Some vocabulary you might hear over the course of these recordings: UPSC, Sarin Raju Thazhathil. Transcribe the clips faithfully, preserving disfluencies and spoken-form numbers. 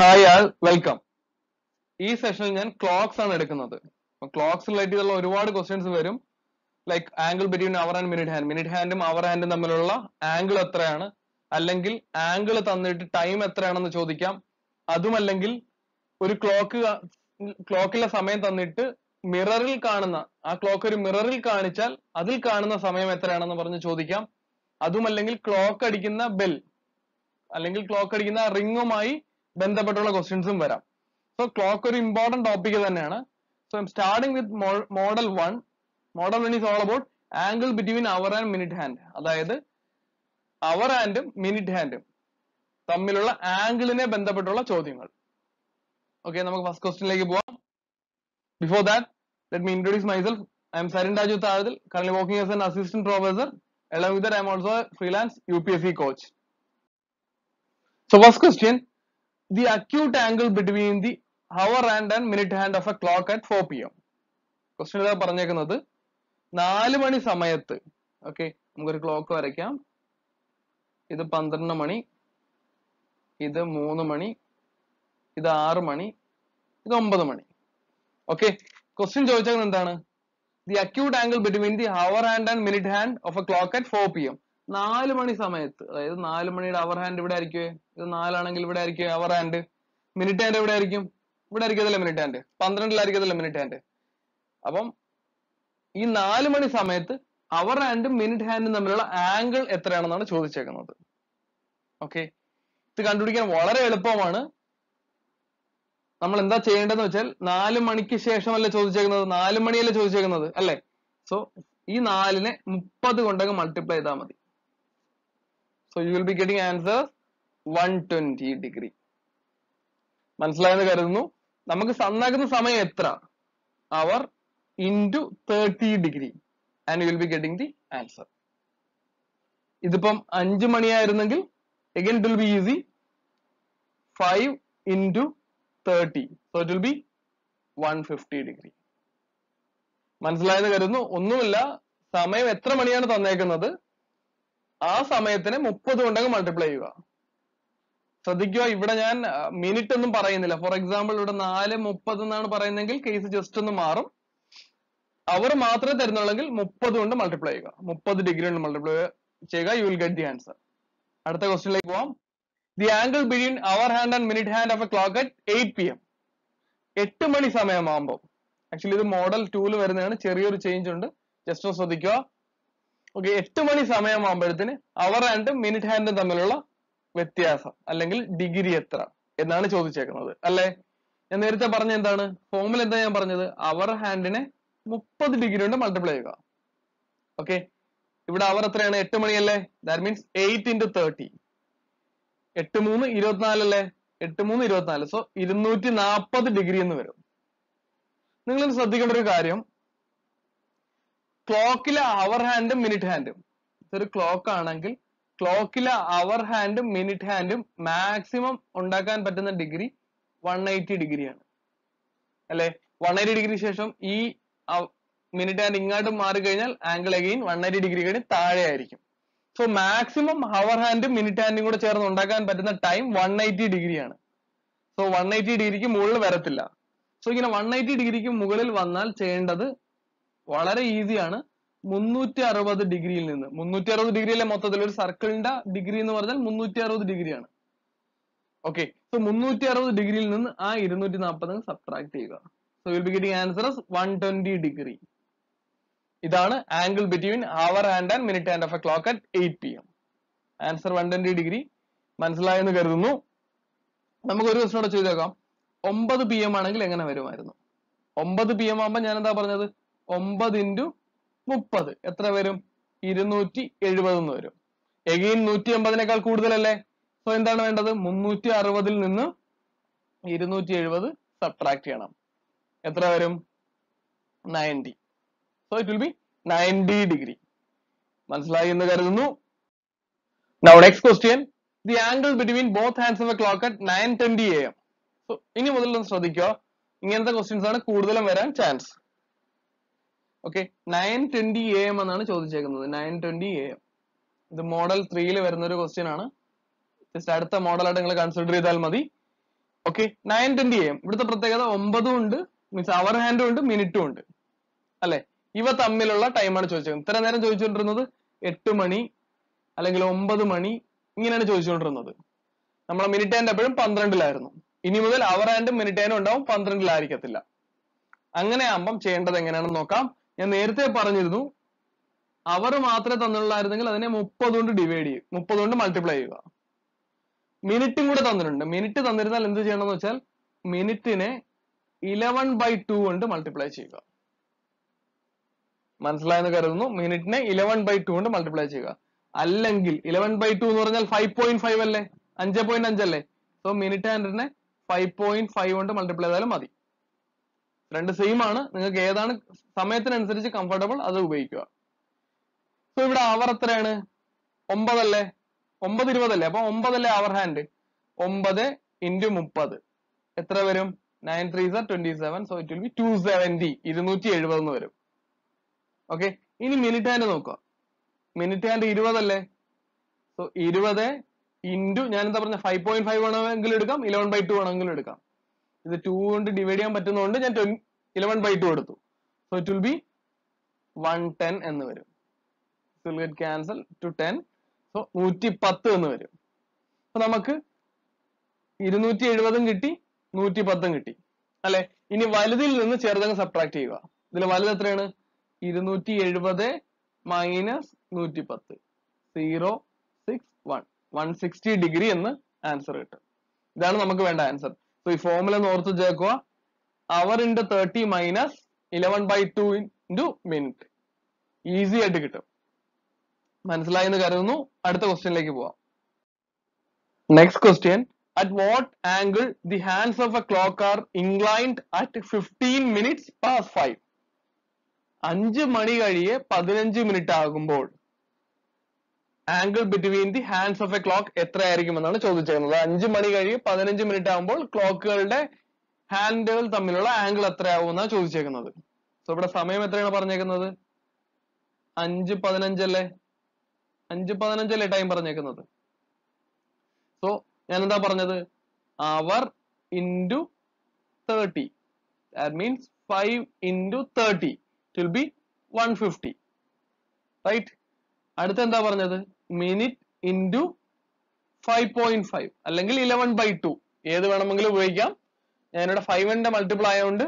Hi all, welcome. In this session, I am clocks. Clocks related to a lot of questions like angle between hour and minute hand. Minute hand and hour hand angle athrayana. Allengil angle thannitte time athrayana ennu chodikkam. Adum allengil oru clock clockile samayam thannitte mirroril kaanuna aa clock oru mirroril kaanichal adil kaanuna samayam ethrayana ennu paranju chodikkam. Adum allengil clock adikkunna bell allengil clock adikkunna ringumayi bendapettulla questions um varam. So clock is an important topic. So I'm starting with model one. Model one is all about angle between hour and minute hand. That is hour and minute hand തമ്മിലുള്ള angle നെ ബന്ധപ്പെട്ടുള്ള ചോദ്യങ്ങൾ. Okay, നമുക്ക് first question ലേക്ക് പോവാം. Before that, let me introduce myself. I am Sarin Raju Thazhathil, currently working as an assistant professor. Along with that, I am also a freelance U P S C coach. So first question, the acute angle between the hour hand and minute hand of a clock at four p m. Question is that നാല് മണി സമയത്ത്, okay, നമുക്കൊരു clock വരയ്ക്കാം. ഇത് പന്ത്രണ്ട് മണി, ഇത് മൂന്ന് മണി, ഇത് ആറ് മണി, ഇത് ഒമ്പത് മണി. Okay, question ചോദിച്ചത് എന്താണ്? The acute angle between the hour hand and minute hand of a clock at four p m. നാല് മണി സമയത്ത്, അതായത് നാല് മണിയുടെ hour hand ഇവിടെ ആയിരിക്കുമേ, ഇത് നാലാണെങ്കിൽ ഇവിടെ ആയിരിക്കും hour hand, minute hand ഇവിടെ ആയിരിക്കും, ഇവിടെ ആയിരിക്കത്തില്ല minute hand, പന്ത്രണ്ടിലായിരിക്കത്തില്ല minute hand. അപ്പം ഈ നാല് മണി സമയത്ത് hour hand minute hand തമ്മിലുള്ള ആംഗിൾ എത്രയാണെന്നാണ് ചോദിച്ചേക്കുന്നത്. ഓക്കെ, ഇത് കണ്ടുപിടിക്കാൻ വളരെ എളുപ്പമാണ്. നമ്മൾ എന്താ ചെയ്യേണ്ടതെന്ന് വെച്ചാൽ നാല് മണിക്ക് ശേഷമല്ല ചോദിച്ചേക്കുന്നത്, നാല് മണിയല്ലേ ചോദിച്ചേക്കുന്നത് അല്ലേ? സോ ഈ നാലിനെ മുപ്പത് കൊണ്ടൊക്കെ മൾട്ടിപ്ലൈ ചെയ്താൽ മതി. So you will be getting answer one hundred twenty degree. മനസ്സിലായെന്ന് കരുതുന്നു. നമുക്ക് സന്നാക്കുന്ന സമയം എത്ര? അവർ into thirty degree and you will be getting the answer. ഇതിപ്പം അഞ്ച് മണിയായിരുന്നെങ്കിൽ again it will be easy. five into thirty. So it will be one hundred fifty degree. മനസ്സിലായെന്ന് കരുതുന്നു. ഒന്നുമില്ല, സമയം എത്ര മണിയാണ് തന്നേക്കുന്നത് ആ സമയത്തിനെ മുപ്പത് കൊണ്ടൊക്കെ മൾട്ടിപ്ലൈ ചെയ്യുക. ശ്രദ്ധിക്കുക, ഇവിടെ ഞാൻ മിനിറ്റ് ഒന്നും പറയുന്നില്ല. ഫോർ എക്സാമ്പിൾ ഇവിടെ നാല് മുപ്പത് എന്നാണ് പറയുന്നതെങ്കിൽ കേസ് ജസ്റ്റ് ഒന്ന് മാറും. അവർ മാത്രമേ തരുന്നുള്ളെങ്കിൽ മുപ്പത് കൊണ്ട് മൾട്ടിപ്ലൈ ചെയ്യുക, മുപ്പത് ഡിഗ്രി കൊണ്ട് മൾട്ടിപ്ലൈ ചെയ്യുക. You will get the answer. അടുത്ത ക്വസ്റ്റിനിലേക്ക് പോവാം. The angle between hour hand and minute hand of a clock at eight P M. എട്ട് മണി സമയമാകുമ്പോൾ, ആക്ച്വലി ഇത് മോഡൽ ടൂല് വരുന്നതാണ്, ചെറിയൊരു ചേഞ്ച് ഉണ്ട്, ജസ്റ്റ് ശ്രദ്ധിക്കുക. ഓക്കെ, എട്ട് മണി സമയമാകുമ്പോഴത്തേന് അവർ ഹാൻഡും മിനിറ്റ് ഹാൻഡും തമ്മിലുള്ള വ്യത്യാസം അല്ലെങ്കിൽ ഡിഗ്രി എത്ര എന്നാണ് ചോദിച്ചേക്കുന്നത് അല്ലെ? ഞാൻ നേരത്തെ പറഞ്ഞ എന്താണ് ഫോമുല, എന്താ ഞാൻ പറഞ്ഞത്? അവർ ഹാൻഡിനെ മുപ്പത് ഡിഗ്രി കൊണ്ട് മൾട്ടിപ്ലൈ ചെയ്യുക. ഓക്കെ, ഇവിടെ അവർ എത്രയാണ്? എട്ട് മണിയല്ലേ? That means eight into thirty. എട്ട് മൂന്ന് ഇരുപത്തിനാലല്ലേ? എട്ട് മൂന്ന് ഇരുപത്തിനാല്. സോ ഇരുന്നൂറ്റി നാപ്പത് ഡിഗ്രി എന്ന് വരും. നിങ്ങൾ ശ്രദ്ധിക്കേണ്ട ഒരു കാര്യം, ക്ലോക്കിലെ അവർ ഹാൻഡും മിനിറ്റ് ഹാൻഡും, ഇതൊരു ക്ലോക്ക് ആണെങ്കിൽ ക്ലോക്കിലെ അവർ ഹാൻഡും മിനിറ്റ് ഹാൻഡും മാക്സിമം ഉണ്ടാക്കാൻ പറ്റുന്ന ഡിഗ്രി വൺ എയ്റ്റി ഡിഗ്രിയാണ് അല്ലെ? വൺ എയ്റ്റി ഡിഗ്രി ശേഷം ഈ മിനിറ്റ് ഹാൻഡ് ഇങ്ങോട്ട് മാറി കഴിഞ്ഞാൽ angle again one eighty degree കഴിഞ്ഞ് താഴെ ആയിരിക്കും. സോ മാക്സിമം അവർ ഹാൻഡും മിനിറ്റ് ഹാൻഡും കൂടെ ചേർന്ന് ഉണ്ടാക്കാൻ പറ്റുന്ന ടൈം വൺ എയ്റ്റി ഡിഗ്രിയാണ്. സോ വൺ എയ്റ്റി ഡിഗ്രിക്ക് മുകളിൽ വരത്തില്ല. സോ ഇങ്ങനെ വൺ എയ്റ്റി ഡിഗ്രിക്ക് മുകളിൽ വന്നാൽ ചെയ്യേണ്ടത് വളരെ ഈസിയാണ്. മുന്നൂറ്റി അറുപത് ഡിഗ്രിയിൽ നിന്ന്, മുന്നൂറ്റി അറുപത് ഡിഗ്രിയിലെ മൊത്തത്തിൽ ഒരു സർക്കിളിന്റെ ഡിഗ്രി എന്ന് പറഞ്ഞാൽ മുന്നൂറ്റി അറുപത് ഡിഗ്രിയാണ്. ഓക്കെ, സോ മുന്നൂറ്റി അറുപത് ഡിഗ്രിയിൽ നിന്ന് ആ ഇരുന്നൂറ്റി നാപ്പത് സബ്ട്രാക്ട് ചെയ്യുക. So will be getting answer one twenty degree. ഇതാണ് angle between hour hand and minute hand of a clock at eight P M. Answer one twenty degree. മനസ്സിലായെന്ന് കരുതുന്നു. നമുക്ക് ഒരു ക്വസ്റ്റ്യൻ കൂടെ ചെയ്തേക്കാം. ഒമ്പത് പി എം ആണെങ്കിൽ എങ്ങനെ വരുമായിരുന്നു? ഒമ്പത് പി എം ആകുമ്പോൾ ഞാൻ എന്താ പറഞ്ഞത്? ഒമ്പത് ഇൻറ്റു മുപ്പത് എത്ര വരും? ഇരുന്നൂറ്റി എഴുപത് എന്ന് വരും. എഗെയിൻ നൂറ്റി എൺപതിനേക്കാൾ കൂടുതലല്ലേ? സോ എന്താണ് വേണ്ടത്? മുന്നൂറ്റി അറുപതിൽ നിന്ന് ഇരുന്നൂറ്റി എഴുപത് സബ്ട്രാക്ട് ചെയ്യണം. എത്ര വരും? Ninety. So it will be ninety degree. മനസ്സിലായി എന്ന് കരുതുന്നു. Now next question, the angle between both hands of a clock at nine twenty A M. So ഇനി മുതൽ ശ്രദ്ധിക്കുക, ഇങ്ങനത്തെ ക്വസ്റ്റ്യൻസ് ആണ് കൂടുതലും വരാൻ chance. Okay, nine twenty A M എന്നാണ് ചോദിച്ചേക്കുന്നത്. നയൻ ട്വന്റി എ എം ഇത് മോഡൽ ത്രീയിൽ വരുന്ന ഒരു ക്വസ്റ്റ്യൻ ആണ്. ജസ്റ്റ് അടുത്ത മോഡലായിട്ട് നിങ്ങൾ കൺസിഡർ ചെയ്താൽ മതി. Okay, ninth and the Ombadu means hour hand and minute tuned. Ale, Iva Tamilola time and children. Terra children another, eight to money, Alangomba the money, in a children another. Number minute and a bit, Pandran Larno. In the hour and minute and down, Pandran Laricatilla. Anganampum chained the Gananoka, and the Erte Paranildu. Our Matra Tandalarangala, then Mupodun divide, Mupodun multiply. Minute is minute is minute eleven by two and multiply chega. Mansla minute eleven by two and multiply chega. Allangil eleven by two is five point five alle, anja point anjale. So minute and five point five and multiply the madi. Render same ana, Gayadan Samethan and Serge comfortable other way. So if our thread, Ombale. nine ഇരുപതല്ലേ അപ്പോൾ nine അല്ലേ hour hand nine into thirty എത്ര വരും nine threes are twenty-seven so it will be two seventy two seventy എന്ന് വരും okay ഇനി minute hand നോക്കുക minute hand twenty അല്ലേ so twenty into ഞാൻ എന്താ പറഞ്ഞ five point five ആണെങ്കിൽ എടുക്കാം eleven by two ആണെങ്കിൽ എടുക്കാം ഇത് two കൊണ്ട് ഡിവൈഡ് ചെയ്യാൻ പറ്റുന്നതുകൊണ്ട് ഞാൻ eleven by two എടുത്തു so it will be one hundred ten എന്ന് വരും it will get cancel to ten so one ten എന്ന് വരും അപ്പോൾ നമുക്ക് two seventy കിട്ടി one ten കിട്ടി അല്ലേ ഇനി വലുതിൽ നിന്ന് ചെറുതങ്ങ് സബ്ട്രാക്ട് ചെയ്യുക ഇതിലെ വലുത് എത്രയാണ് two seventy minus one ten zero six one one sixty degree എന്ന് ആൻസർ കിട്ടും ഇതാണ് നമുക്ക് വേണ്ട ആൻസർ സോ ഈ ഫോർമുല ഓർത്തു ചേർക്കുക hour into thirty minus eleven by two into minute easy ആയിട്ട് കിട്ടും Next question. At what angle the hands of a clock are inclined at fifteen minutes past five? five minutes past five angle between the hands of a clock എത്ര ആയിരിക്കും എന്നാണ് ചോദിച്ചിരിക്കുന്നത് five മണി കഴിഞ്ഞ് പതിനഞ്ച് minute ആകുമ്പോൾ ക്ലോക്കുകളുടെ ഹാൻഡുകൾ തമ്മിലുള്ള ആംഗിൾ എത്രയാവും എന്നാണ് ചോദിച്ചിരിക്കുന്നത് സോ ഇവിടെ സമയം എത്രയാണ് പറഞ്ഞേക്കുന്നത് five fifteen അല്ലേ five fifteen അല്ലേ ടൈം പറഞ്ഞേക്കുന്നത് സോ ഞാൻ എന്താ പറഞ്ഞത് hour into thirty that means five into thirty it will be one fifty right അടുത്ത എന്താ പറഞ്ഞത് minute into five point five അല്ലെങ്കിൽ eleven by two ഏത് വേണമെങ്കിലും ഉപയോഗിക്കാം ഞാൻ ഇവിടെ five ന്റെ മൾട്ടിപ്ലൈ ആയതുകൊണ്ട്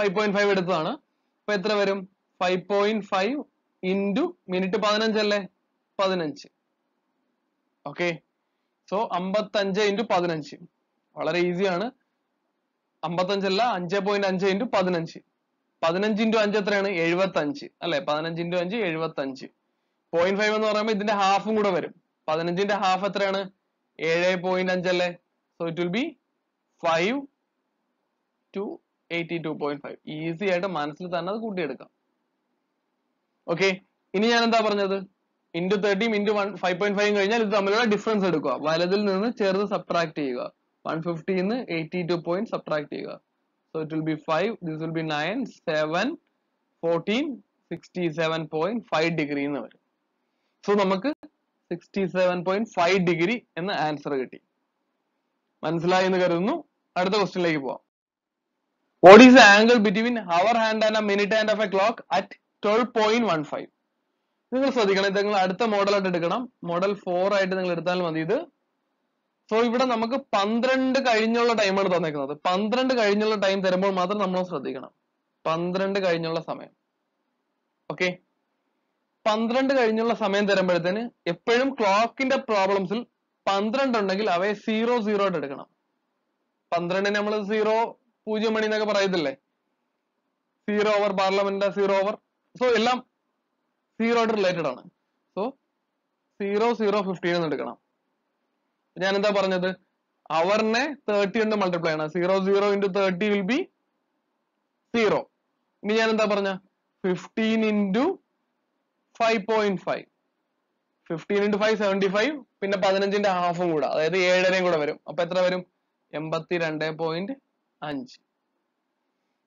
five point five എടുത്തതാണ് അപ്പോൾ എത്ര വരും five point five into minute fifteen അല്ലേ fifteen okay so fifty-five into fifteen വളരെ ഈസി ആണ് fifty-five അല്ല five point five into fifteen fifteen into five എത്രയാണ് seventy-five അല്ലേ fifteen into five seventy-five zero point five എന്ന് പറയുമ്പോൾ ഇതിന്റെ ഹാഫും കൂടെ വരും fifteen ന്റെ ഹാഫ് എത്രയാണ് seven point five അല്ലേ so it will be five to eighty-two point five easy ആയിട്ട് മനസ്സിൽ തന്നെ അത് കൂട്ടിയെടുക്കാം okay ഇനി ഞാൻ എന്താ പറഞ്ഞത് into thirty into five point five കഴിഞ്ഞാൽ ഇത് തമ്മിലുള്ള ഡിഫറൻസ് എടുക്കുക വലതിൽ നിന്ന് ചെറുത് സബ്ട്രാക്ട് ചെയ്യുക one fifty ന്ന് eighty-two പോയിന്റ് സബ്ട്രാക്ട് ചെയ്യുക so it will be five this will be nine seven fourteen sixty-seven point five degree എന്ന് വരും സോ നമുക്ക് sixty-seven point five ഡിഗ്രി എന്ന ആൻസർ കിട്ടി മനസ്സിലായി എന്ന് കരുതുന്നു അടുത്ത ക്വസ്റ്റ്യനിലേക്ക് പോവാം what is the angle between hour hand and a minute hand of a clock at twelve point one five നിങ്ങൾ ശ്രദ്ധിക്കണം ഇത് നിങ്ങൾ അടുത്ത മോഡൽ ആയിട്ട് എടുക്കണം മോഡൽ four ആയിട്ട് നിങ്ങൾ എടുത്താൽ മതി ഇത് സോ ഇവിടെ നമുക്ക് twelve കഴിഞ്ഞുള്ള ടൈമാണ് തന്നിരിക്കുന്നത് twelve കഴിഞ്ഞുള്ള ടൈം തരുമ്പോൾ മാത്രം നമ്മൾ ശ്രദ്ധിക്കണം twelve കഴിഞ്ഞുള്ള സമയം ഓക്കേ twelve കഴിഞ്ഞുള്ള സമയം തരുമ്പോഴത്തേന് എപ്പോഴും ക്ലോക്കിന്റെ പ്രോബ്ലംസിൽ twelve ഉണ്ടെങ്കിൽ അവയെ zero zero ആയിട്ട് എടുക്കണം twelve നെ നമ്മൾ zero zero മണി എന്നൊക്കെ പറയത്തില്ലേ zero over parliament zero over so ellam zero to related aanu so zero zero fifteen ennu edukana njan endha paranjathu hour ne thirty kondu multiply aanu zero zero into thirty will be zero ini njan endha paranja fifteen into five point five fifteen into five seventy-five pinne fifteen inde half um kuda adayathu seven and a half um kuda varum appo etra varum eighty-two point five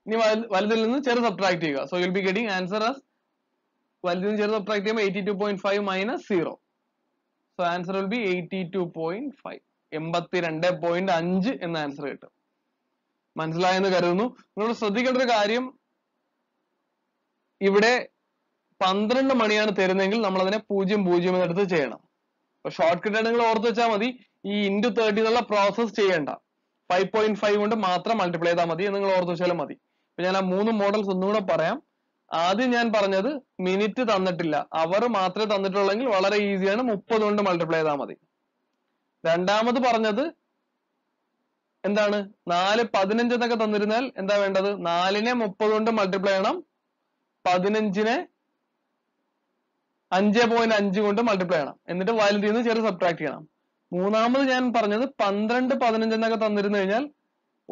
ഇനി വലുതിൽ നിന്ന് ചെറു subtract ചെയ്യുക so you will be getting answer as വലുതിൽ നിന്ന് ചെറു subtract ചെയ്യുമ്പോൾ eighty two point five minus zero so answer will be eighty two point five eighty-two point five in the answer. Manzala in the Garunu, no Sadiq at the Garium Ivade Pandran Mania and Therangle, Namada Pujim Bujim at the Chena. A shortcut angle or the Chamadi, E into thirty dollar process Chenda. Five point five under Matra multiply the Madi and or the Chalamadi. When I moon models on Nuna Param, Adin and Paranada, minute to Tanatilla, our Matra Tanatangle, Valera easy and thirty multiply the Madi. രണ്ടാമത്തെ പറഞ്ഞது എന്താണ് four fifteen എന്നൊക്കെ തന്നിരുന്നാൽ എന്താ വേണ്ടത് four നെ thirty കൊണ്ട് multiply ചെയ്യണം fifteen നെ five point five കൊണ്ട് മൾട്ടിപ്ലൈ ചെയ്യണം എന്നിട്ട് വാല്യൂ നിന്ന് ചെറിയ സബ്ട്രാക്ട് ചെയ്യണം മൂന്നാമത്തെ ഞാൻ പറഞ്ഞது twelve fifteen എന്നൊക്കെ തന്നിരുന്നു കഴിഞ്ഞാൽ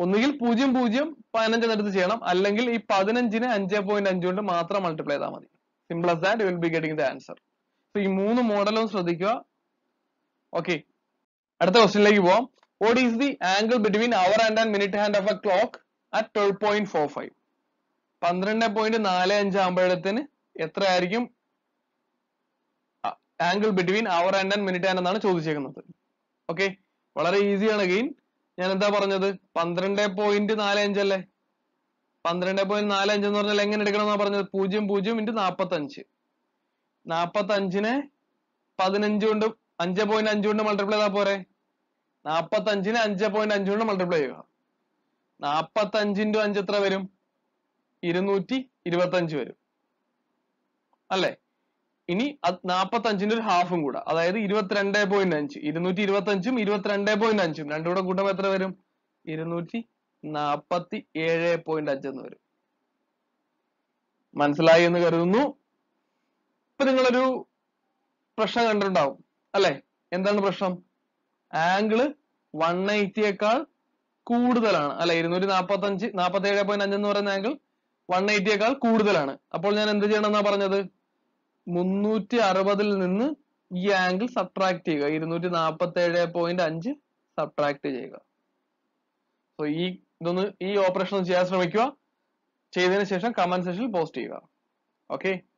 ഒന്നുകിൽ zero zero fifteen എടുത്ത് ചെയ്യണം അല്ലെങ്കിൽ ഈ fifteen നെ five point five കൊണ്ട് മാത്രം മൾട്ടിപ്ലൈ ചെയ്താൽ മതി simple as that you will be getting the answer so ഈ മൂന്ന് മോഡലും ശ്രദ്ധിക്കുക okay At the question like you what is the angle between hour hand and minute hand of a clock at twelve point four five? twelve point four five is the angle between hour hand and minute hand. Okay, very easy again. I am going to say twelve point four five. twelve point four five is forty-five. five point five multiply that pore forty-five ne five point five multiply cheya forty-five into five etra varum two twenty-five varum alle ini forty-five inde half um kuda adayithu twenty-two point five two twenty-five um twenty-two point five um rendu kuda kootam etra varum two forty-seven point five ennu varum manasilayi ennu karudunu ipo ningal oru prashna kandundavum Alley, and then the angle one ninety a car, cool the lana. Alley, you know, Napatanchi, Napathe point and an angle one ninety a car, cool the lana. Apollo and the Janana Paranada Munuti Arabadil in angle subtract tiga. You know, Napathe point and subtract tiga. So E don't E operational chairs from Ikua, Chase in a session, comment session, post tiga. Okay.